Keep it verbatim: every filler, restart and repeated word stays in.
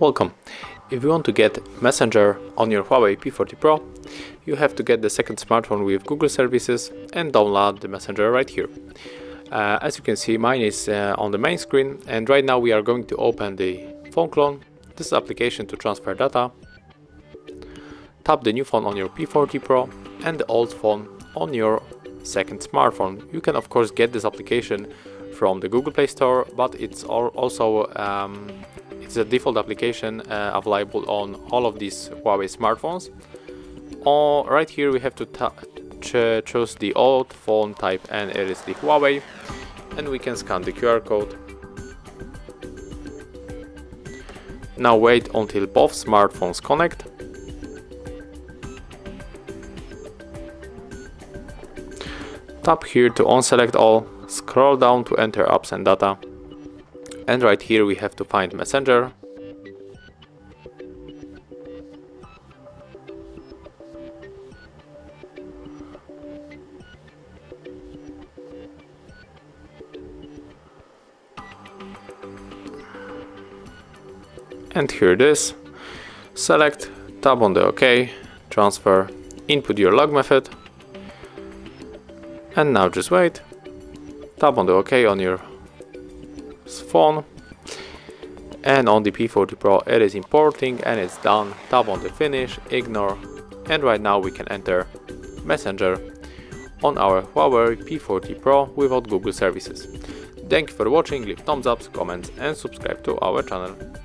Welcome! If you want to get Messenger on your Huawei P forty Pro, you have to get the second smartphone with Google services and download the Messenger right here. Uh, as you can see, mine is uh, on the main screen, and right now we are going to open the phone clone. This is application to transfer data. Tap the new phone on your P forty Pro and the old phone on your second smartphone. You can of course get this application from the Google Play Store, but it's also um, it's a default application uh, available on all of these Huawei smartphones. Or right here we have to ch choose the old phone type, and it is the Huawei, and we can scan the Q R code. Now wait until both smartphones connect. Tap here to unselect all, scroll down to enter apps and data, and right here we have to find Messenger. And here it is. Select, tap on the OK, transfer, input your log method. And now just wait, tap on the OK on your phone, and on the P forty Pro it is importing and it's done. Tap on the finish, ignore, and right now we can enter Messenger on our Huawei P forty Pro without Google services. Thank you for watching, leave thumbs ups, comments and subscribe to our channel.